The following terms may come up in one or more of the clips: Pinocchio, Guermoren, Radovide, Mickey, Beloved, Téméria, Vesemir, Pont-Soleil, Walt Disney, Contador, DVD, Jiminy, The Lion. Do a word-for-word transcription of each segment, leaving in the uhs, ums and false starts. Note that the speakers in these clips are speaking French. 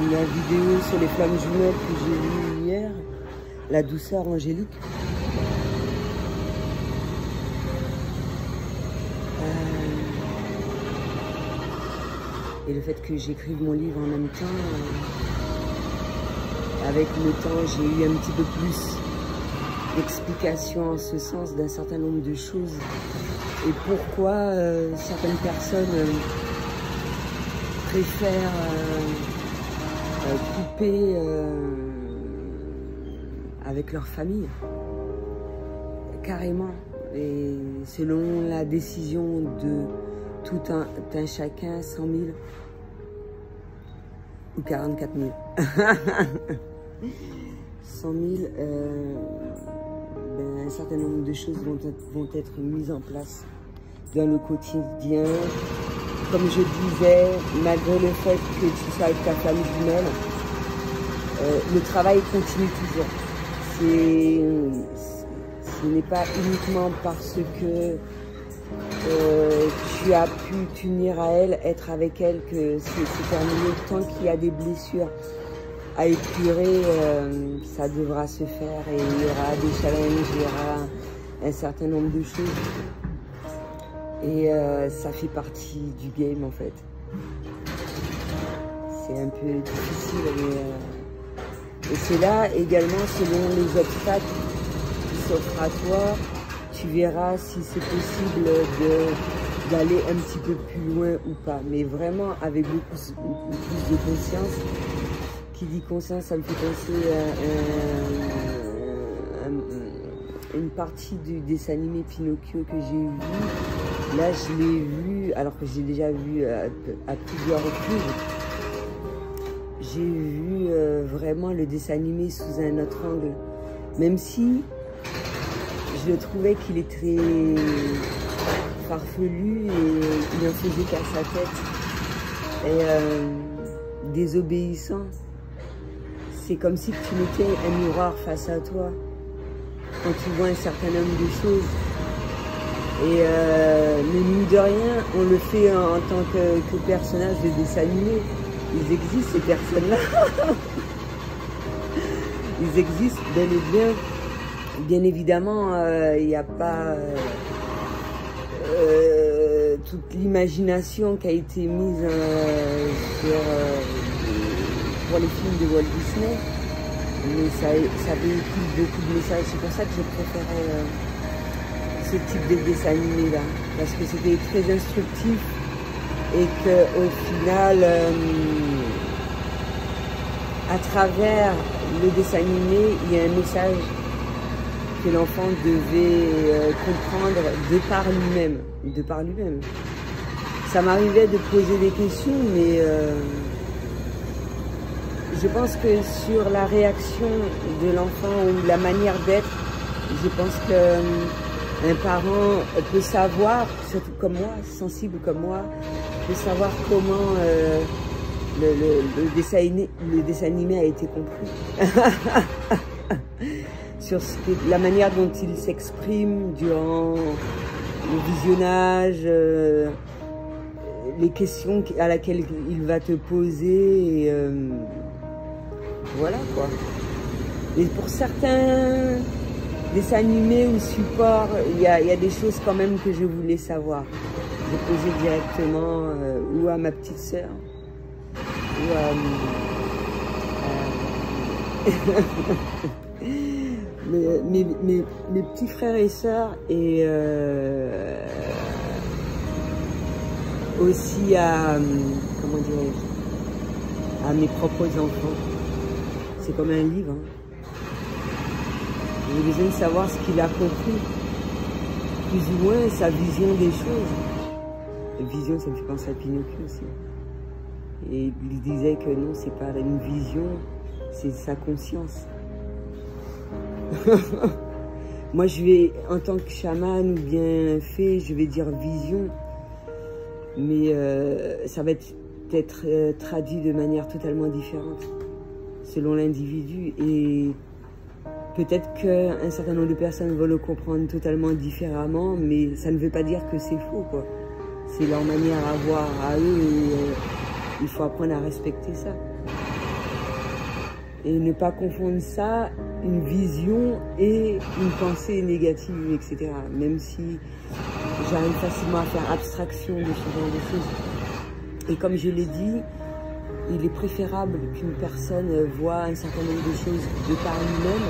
la vidéo sur les flammes jumelles que j'ai vue hier, la douceur angélique. Euh... Et le fait que j'écrive mon livre en même temps, euh... avec le temps j'ai eu un petit peu plus d'explications en ce sens d'un certain nombre de choses. Et pourquoi euh, certaines personnes euh, préfèrent euh, euh, couper euh, avec leur famille, carrément. Et selon la décision de tout un, un chacun, cent mille ou quarante-quatre mille. cent mille, euh, ben, un certain nombre de choses vont être, vont être mises en place dans le quotidien. Comme je disais, malgré le fait que tu sois avec ta flamme jumelle, euh, le travail continue toujours. Ce n'est pas uniquement parce que euh, tu as pu t'unir à elle, être avec elle, que c'est terminé. Tant qu'il y a des blessures à épurer, euh, ça devra se faire et il y aura des challenges, il y aura un certain nombre de choses. Et euh, ça fait partie du game en fait. C'est un peu difficile, mais... Euh, Et c'est là également, selon les obstacles qui s'offrent à toi, tu verras si c'est possible d'aller un petit peu plus loin ou pas. Mais vraiment avec beaucoup plus de conscience. Qui dit conscience, ça me fait penser à, à, à, à une partie du dessin animé Pinocchio que j'ai vu. Là, je l'ai vu, alors que j'ai déjà vu à, à plusieurs reprises. J'ai vu euh, vraiment le dessin animé sous un autre angle. Même si je trouvais qu'il est très farfelu et il en faisait qu'à sa tête. Et euh, désobéissant. C'est comme si tu mettais un miroir face à toi quand tu vois un certain nombre de choses. Et euh, mais mine de rien, on le fait en, en tant que, que personnage de dessin animé. Ils existent, ces personnes-là. Ils existent bel et bien. Bien évidemment, il euh, n'y a pas euh, euh, toute l'imagination qui a été mise euh, sur, euh, pour les films de Walt Disney. Mais ça, ça véhicule beaucoup de messages. C'est pour ça que je préférais euh, ce type de dessin animé-là. Parce que c'était très instructif. Et qu'au final, euh, à travers le dessin animé, il y a un message que l'enfant devait euh, comprendre de par lui-même. De par lui-même. Ça m'arrivait de poser des questions, mais euh, je pense que sur la réaction de l'enfant ou la manière d'être, je pense que euh, un parent peut savoir, surtout comme moi, sensible comme moi, de savoir comment euh, le, le, le, dessin, le dessin animé a été compris. Sur ce que, la manière dont il s'exprime durant le visionnage, euh, les questions à laquelle il va te poser. Et, euh, voilà quoi. Et pour certains dessins animés ou supports, il y a, y a des choses quand même que je voulais savoir. Je posais directement euh, ou à ma petite sœur, ou à euh, mes, mes, mes, mes petits frères et sœurs, et euh, aussi à, comment dirais-je, à mes propres enfants. C'est comme un livre, hein. J'ai besoin de savoir ce qu'il a compris, plus ou moins sa vision des choses. Vision, ça me fait penser à Pinocchio aussi. Et il disait que non, c'est pas une vision, c'est sa conscience. Moi, je vais, en tant que chaman ou bien fée, je vais dire vision. Mais euh, ça va être, être euh, traduit de manière totalement différente, selon l'individu. Et peut-être qu'un certain nombre de personnes vont le comprendre totalement différemment, mais ça ne veut pas dire que c'est faux, quoi. C'est leur manière à voir à eux et euh, il faut apprendre à respecter ça. et ne pas confondre ça, une vision et une pensée négative, et cetera. Même si j'arrive facilement à faire abstraction de ce genre de choses. Et comme je l'ai dit, il est préférable qu'une personne voit un certain nombre de choses de par lui-même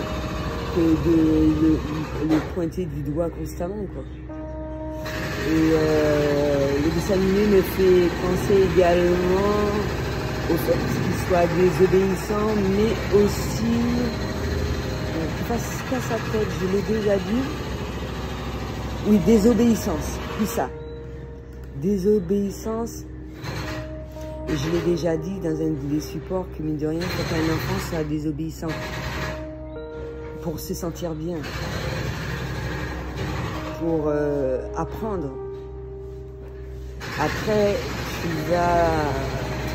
que de le, le pointer du doigt constamment, quoi. Et euh, le dessin animé me fait penser également au fait qu'il soit désobéissant, mais aussi euh, qu'il fasse qu'à sa tête, je l'ai déjà dit. Oui, désobéissance, plus ça. Désobéissance, et je l'ai déjà dit dans un des supports que, mine de rien, quand un enfant soit désobéissant pour se sentir bien, pour euh, apprendre. Après, tu vas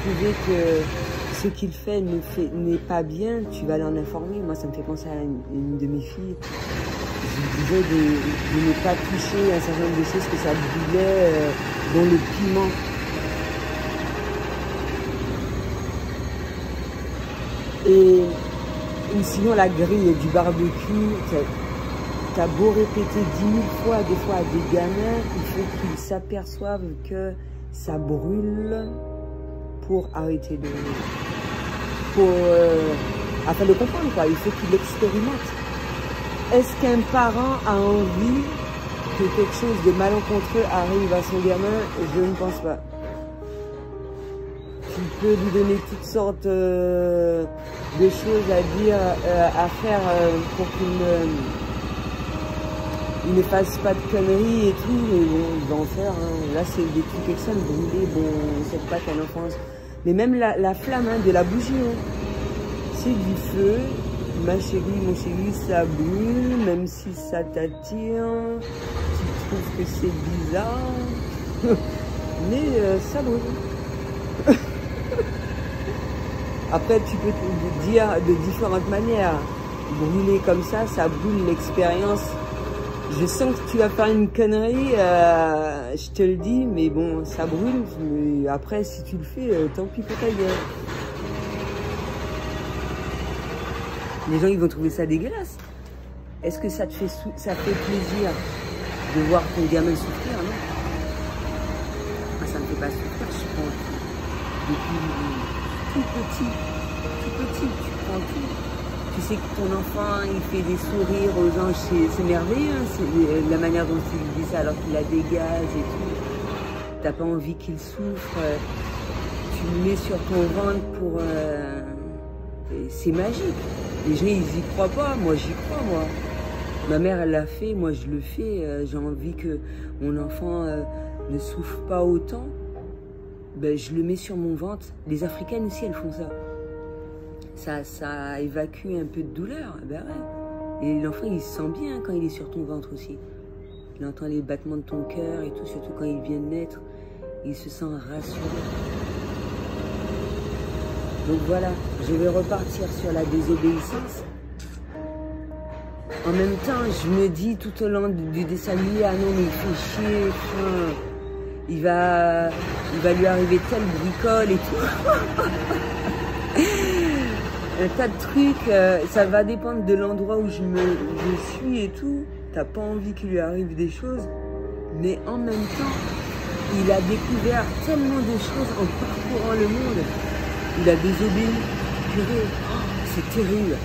trouver que ce qu'il fait n'est pas bien, tu vas l'en informer. Moi, ça me fait penser à une, une de mes filles. Je disais de, de ne pas toucher un certain nombre de choses que ça brûlait, euh, dont le piment. Et sinon, la grille du barbecue, t'as beau répéter dix mille fois, des fois à des gamins, il faut qu'ils s'aperçoivent que ça brûle pour arrêter de... pour... Euh, afin de comprendre, quoi. Il faut qu'ils l'expérimentent. Est-ce qu'un parent a envie que quelque chose de malencontreux arrive à son gamin? Je ne pense pas. Tu peux lui donner toutes sortes euh, de choses à dire, euh, à faire euh, pour qu'il... Euh, il ne passe pas de conneries et tout, mais bon, il va en faire, hein. Là, c'est des trucs extrêmes, brûlés, bon, on ne sait pas qu'à l'enfance. Mais même la, la flamme, hein, de la bougie, hein. C'est du feu, ma chérie, mon chéri, ça brûle, même si ça t'attire, tu trouves que c'est bizarre, mais euh, ça brûle. Après, tu peux te dire de différentes manières. Brûler comme ça, ça brûle l'expérience. Je sens que tu vas faire une connerie, euh, je te le dis, mais bon, ça brûle. Mais après, si tu le fais, euh, tant pis pour ta gueule. Les gens, ils vont trouver ça dégueulasse. Est-ce que ça te fait, ça fait plaisir de voir ton gamin souffrir, non? Moi, ça me fait pas souffrir, je prends tout. Depuis tout petit, tout petit, tu prends tout. Tu sais que ton enfant, il fait des sourires aux gens, c'est merveilleux, hein, c'est la manière dont il dit ça alors qu'il a des gaz et tout. T'as pas envie qu'il souffre, tu le mets sur ton ventre pour... Euh... C'est magique. Les gens, ils y croient pas, moi j'y crois, moi. Ma mère, elle l'a fait, moi je le fais, j'ai envie que mon enfant euh, ne souffre pas autant. Ben, je le mets sur mon ventre. Les Africaines aussi, elles font ça. Ça, ça évacue un peu de douleur, ben ouais. Et l'enfant, il se sent bien quand il est sur ton ventre aussi. Il entend les battements de ton cœur et tout, surtout quand il vient de naître. Il se sent rassuré. Donc voilà, je vais repartir sur la désobéissance. En même temps, je me dis tout au long du dessin animé, ah non, mais il fait chier, enfin, il va, il va lui arriver telle bricole et tout. Un tas de trucs, euh, ça va dépendre de l'endroit où je, me, je suis et tout. T'as pas envie qu'il lui arrive des choses, mais en même temps, il a découvert tellement de choses en parcourant le monde. Il a désobéi. Purée, oh, c'est terrible.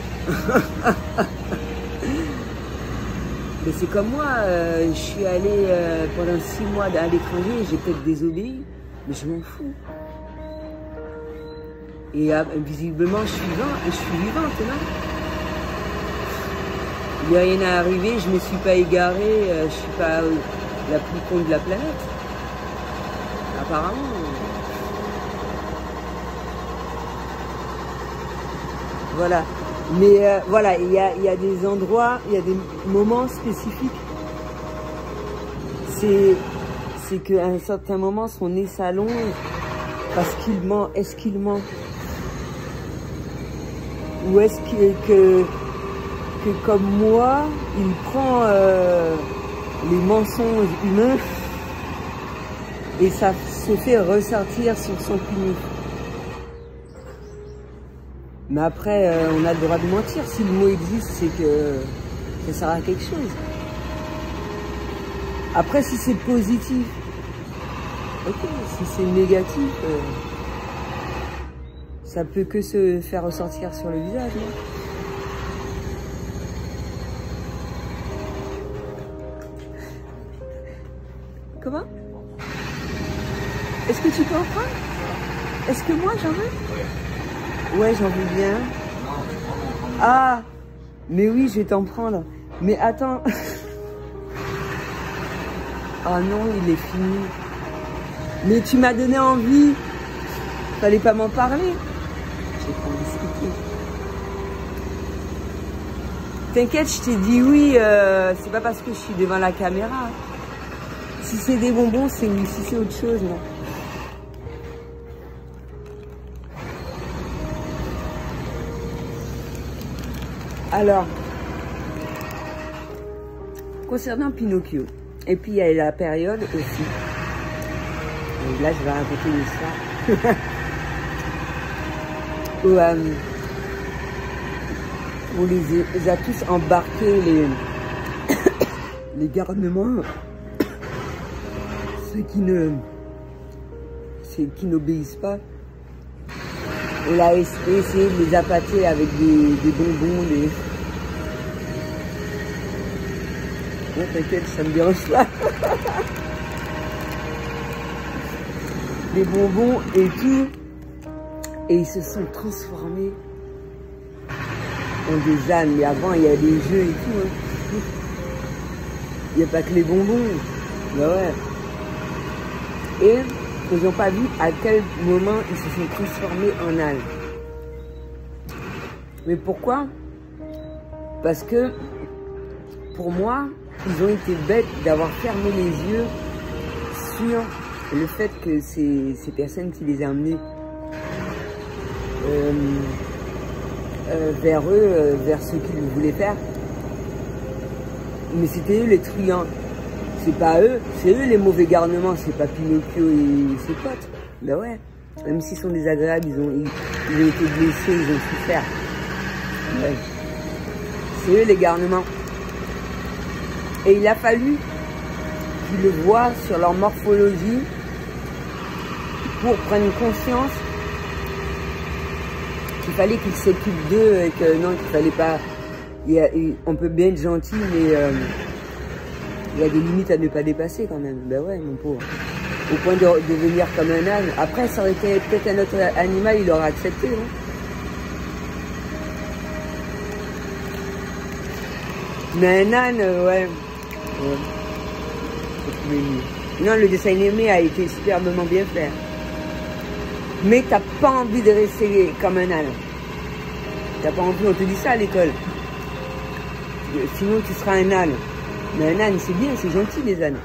Mais c'est comme moi, euh, je suis allée euh, pendant six mois à l'étranger, j'ai peut-être désobéi, mais je m'en fous. Et visiblement, je suis vivante, je suis vivante, non? Il n'y a rien à arriver, je ne me suis pas égarée, je ne suis pas la plus con de la planète. Apparemment. Voilà. Mais euh, voilà, il y a, y a des endroits, il y a des moments spécifiques. C'est qu'à un certain moment, son nez s'allonge parce qu'il ment. Est-ce qu'il ment? Ou est-ce que, que, que, comme moi, il prend euh, les mensonges humains et ça se fait ressortir sur son puni? Mais après, euh, on a le droit de mentir. Si le mot existe, c'est que ça sert à quelque chose. Après, si c'est positif, ok. Si c'est négatif, euh, ça peut que se faire ressortir sur le visage. Hein. Comment? Est-ce que tu peux en prendre? Est-ce que moi j'en veux? Ouais, j'en veux bien. Ah, mais oui, je vais t'en prendre. Mais attends. Ah non, il est fini. Mais tu m'as donné envie. Fallait pas m'en parler. J'ai pas expliqué. T'inquiète, je t'ai dit oui. Euh, c'est pas parce que je suis devant la caméra. Si c'est des bonbons, c'est oui. Si c'est autre chose, non. Alors, concernant Pinocchio, et puis il y a la période aussi. Donc là, je vais raconter une histoire. Où, euh, où les, les a tous embarqué les, les garnements, ceux qui ne, ceux qui n'obéissent pas. On a essayé de les appâter avec des, des bonbons, des... Non, t'inquiète, ça me dérange pas. Des bonbons et tout. Et ils se sont transformés en des ânes. Mais avant, il y a des jeux et tout. Hein. Il n'y a pas que les bonbons. Ben ouais. Et... ils n'ont pas vu à quel moment ils se sont transformés en ânes. Mais pourquoi? Parce que, pour moi, ils ont été bêtes d'avoir fermé les yeux sur le fait que ces, ces personnes qui les amenaient euh, euh, vers eux, euh, vers ce qu'ils voulaient faire, mais c'était eux les truands. C'est pas eux, c'est eux les mauvais garnements, c'est pas Pinocchio et ses potes. Ben ouais, même s'ils sont désagréables, ils ont, ils, ils ont été blessés, ils ont souffert. Ouais. C'est eux les garnements. Et il a fallu qu'ils le voient sur leur morphologie pour prendre conscience qu'il fallait qu'ils s'occupent d'eux et que non, qu'il fallait pas... Il y a, on peut bien être gentil, mais... Euh, il y a des limites à ne pas dépasser quand même. Ben ouais, mon pauvre. Au point de devenir comme un âne. Après, ça aurait été peut-être un autre animal, il aurait accepté. Hein. Mais un âne, ouais. ouais. Non, le dessin animé a été superbement bien fait. Mais t'as pas envie de rester comme un âne. T'as pas envie, on te dit ça à l'école. Sinon, tu seras un âne. Mais un âne, c'est bien, c'est gentil les ânes.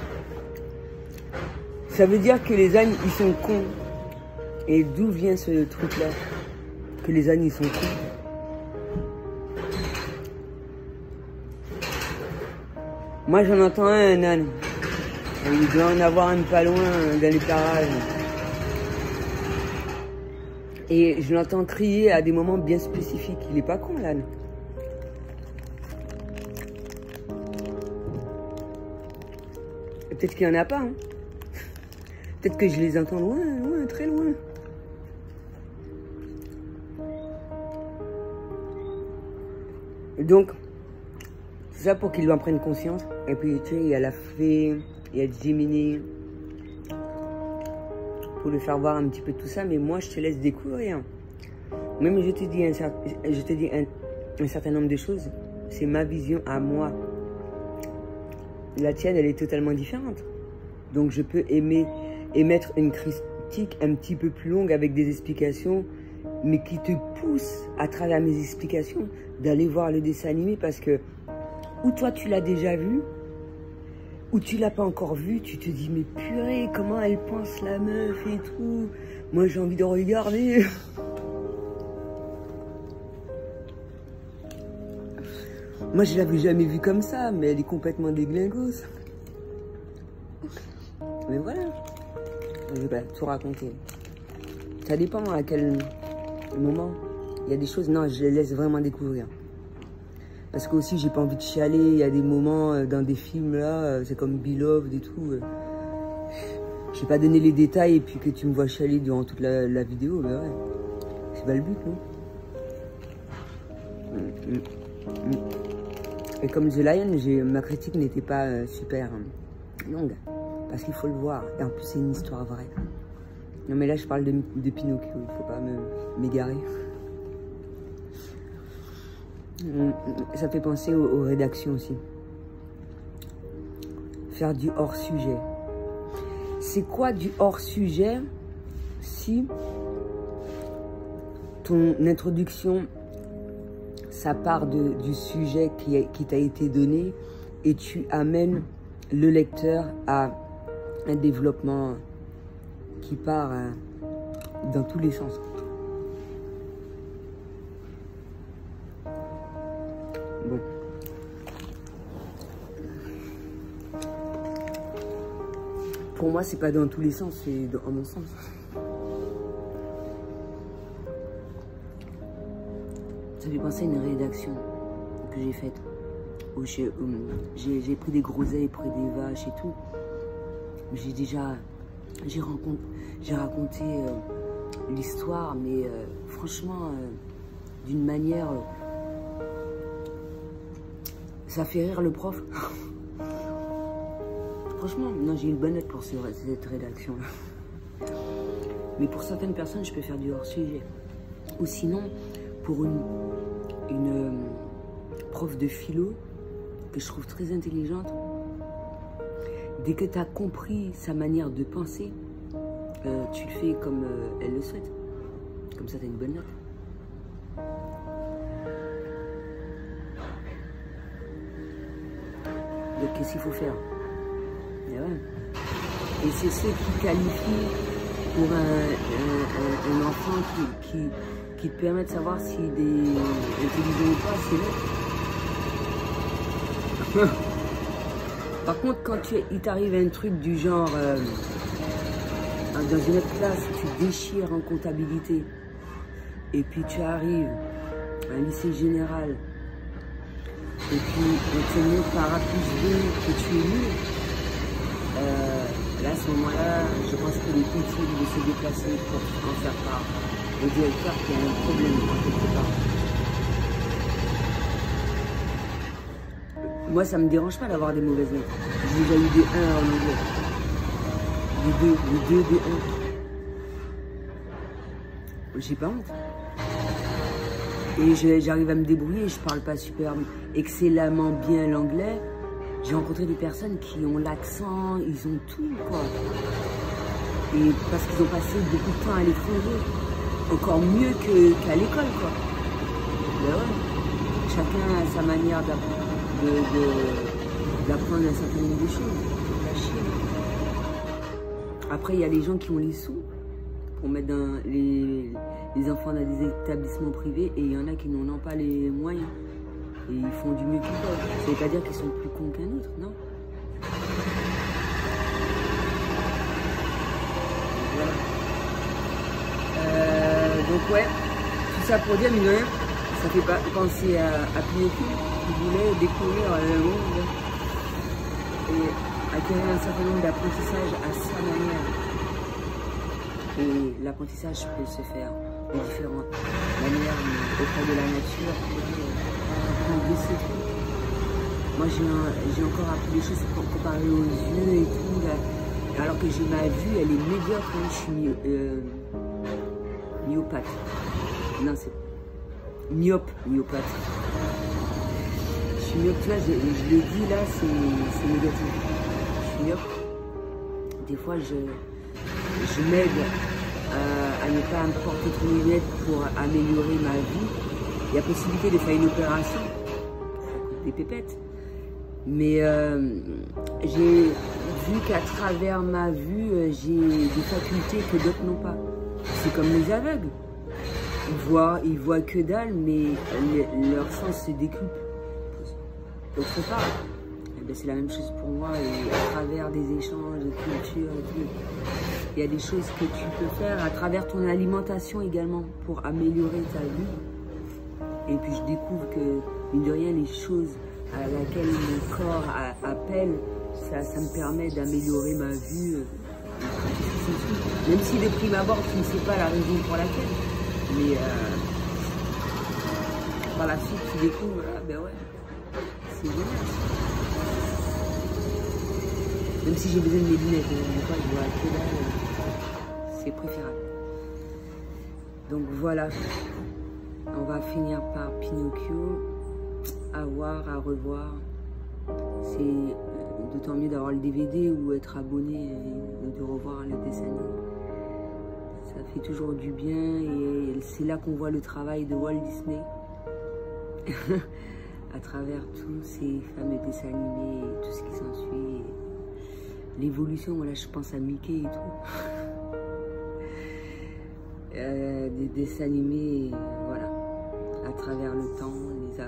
Ça veut dire que les ânes, ils sont cons. Et d'où vient ce truc-là? Que les ânes, ils sont cons. Moi, j'en entends un, un âne. Il doit en avoir un pas loin dans les parages. Et je l'entends crier à des moments bien spécifiques. Il n'est pas con, l'âne. Peut-être qu'il n'y en a pas. Hein. Peut-être que je les entends loin, loin, très loin. Donc, c'est ça pour qu'ils en prennent conscience. Et puis, tu sais, il y a la fée, il y a Jiminy. Pour lui faire voir un petit peu tout ça. Mais moi, je te laisse découvrir. Même je te dis un, cer je te dis un, un certain nombre de choses. C'est ma vision à moi. La tienne, elle est totalement différente. Donc, je peux aimer, émettre une critique un petit peu plus longue avec des explications, mais qui te pousse, à travers mes explications, d'aller voir le dessin animé parce que, ou toi, tu l'as déjà vu, ou tu l'as pas encore vu, tu te dis, mais purée, comment elle pense la meuf et tout. Moi, j'ai envie de regarder. Moi, je l'avais jamais vue comme ça, mais elle est complètement déglingose. Mais voilà. Je vais pas tout raconter. Ça dépend à quel moment. il y a des choses, non, je les laisse vraiment découvrir. Parce que aussi, j'ai pas envie de chialer. Il y a des moments dans des films là, c'est comme Beloved et tout. Je vais pas donner les détails et puis que tu me vois chialer durant toute la, la vidéo, mais ouais. C'est pas le but, non? Et comme The Lion, ma critique n'était pas super longue. Parce qu'il faut le voir. Et en plus, c'est une histoire vraie. Non, mais là, je parle de, de Pinocchio. Il faut pas m'égarer. Ça fait penser aux, aux rédactions aussi. Faire du hors-sujet. C'est quoi du hors-sujet si ton introduction, ça part de, du sujet qui, qui t'a été donné et tu amènes le lecteur à un développement qui part hein, dans tous les sens. Bon. Pour moi, c'est pas dans tous les sens, c'est dans mon sens. Ça fait penser à une rédaction que j'ai faite, où j'ai euh, pris des groseilles, pris des vaches et tout. J'ai déjà, j'ai raconté euh, l'histoire, mais euh, franchement, euh, d'une manière, euh, ça fait rire le prof. Franchement, non, j'ai une bonne note pour ce, cette rédaction-là. Mais pour certaines personnes, je peux faire du hors-sujet. Ou sinon, pour une, une euh, prof de philo, que je trouve très intelligente, dès que tu as compris sa manière de penser, euh, tu le fais comme euh, elle le souhaite. Comme ça, tu as une bonne note. Donc, qu'est-ce qu'il faut faire? Et, ouais. Et c'est ceux qui qualifient pour un, un, un, un enfant qui, qui, qui te permet de savoir s'il est intelligent ou pas, c'est l'autre. Par contre, quand tu, il t'arrive un truc du genre, euh, dans une autre classe, tu déchires en comptabilité, et puis tu arrives à un lycée général, et puis tu es mis par A plus B, que tu es nul, euh, là, à ce moment-là, je pense que les consignes de se déplacer pour en faire part, au directeur qui a un problème quelque part. Moi, ça me dérange pas d'avoir des mauvaises notes. J'ai déjà eu des un en anglais. Des deux, des deux, des un. J'ai pas honte. Et j'arrive à me débrouiller, je parle pas super excellemment bien l'anglais. J'ai rencontré des personnes qui ont l'accent, ils ont tout, quoi. Et parce qu'ils ont passé beaucoup de temps à l'étranger. Encore mieux qu'à l'école, quoi. Ben ouais. Chacun a sa manière d'apprendre. d'apprendre un certain nombre de choses. Après, il y a les gens qui ont les sous pour mettre dans les, les enfants dans des établissements privés et il y en a qui n'en ont pas les moyens. Et ils font du mieux qu'ils peuvent. Ça ne veut pas dire qu'ils sont plus cons qu'un autre, non? Voilà. Euh, donc ouais, tout ça pour dire, mine de rien, ça fait pas penser à, à Pinocchio. Voulait découvrir le monde et acquérir un certain nombre d'apprentissages à sa manière. Et l'apprentissage peut se faire de différentes manières, auprès de la nature, auprès de ses trucs. Moi, j'ai encore appris des choses pour comparer aux yeux et tout, là. Alors que j'ai ma vue, elle est médiocre, hein. Je suis myo, euh, myopathe. Non, c'est myope, myopathe. Je suis myope, tu vois, je, je le dis là, c'est négatif. Je suis myope. Des fois, je, je m'aide euh, à ne pas me porter trop de lunettes pour améliorer ma vie. Il y a possibilité de faire une opération, des pépettes. Mais euh, j'ai vu qu'à travers ma vue, j'ai des facultés que d'autres n'ont pas. C'est comme les aveugles. Ils voient, ils voient que dalle, mais le, leur sens se découpe. Donc c'est pas, eh c'est la même chose pour moi, et à travers des échanges de culture, il y a des choses que tu peux faire à travers ton alimentation également, pour améliorer ta vie. Et puis je découvre que, mine de rien, les choses à laquelle mon corps a, appelle, ça, ça me permet d'améliorer ma vue. Même si de prime abord, tu ne sais pas la raison pour laquelle, mais euh, par la suite, tu découvres, ah ben ouais, c'est génial. Même si j'ai besoin de mes lunettes, je vois que là, c'est préférable. Donc voilà, on va finir par Pinocchio. À voir, à revoir, c'est d'autant mieux d'avoir le D V D ou être abonné et de revoir le dessin animé. Ça fait toujours du bien et c'est là qu'on voit le travail de Walt Disney à travers tous ces fameux dessins animés et tout ce qui s'ensuit. L'évolution, voilà, je pense à Mickey et tout. euh, des dessins animés, voilà, à travers le temps, les âges,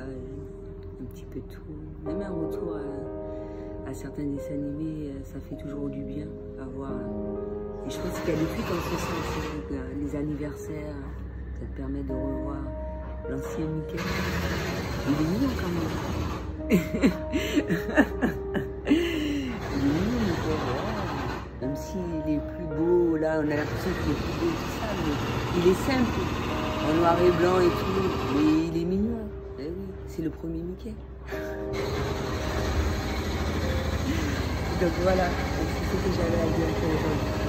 un petit peu tout, même un retour à, à certains dessins animés, ça fait toujours du bien à voir. Et je pense qu'il y a des trucs en ce sens, les anniversaires, ça te permet de revoir l'ancien Mickey. Il est mignon quand même. Il est mignon, Mickey. Même s'il est plus beau, là on a l'impression qu'il est plus beau, tout ça, mais il est simple, en noir et blanc et tout, mais il est mignon. C'est le premier Mickey. Donc voilà, c'est ce que j'avais à dire pour aujourd'hui.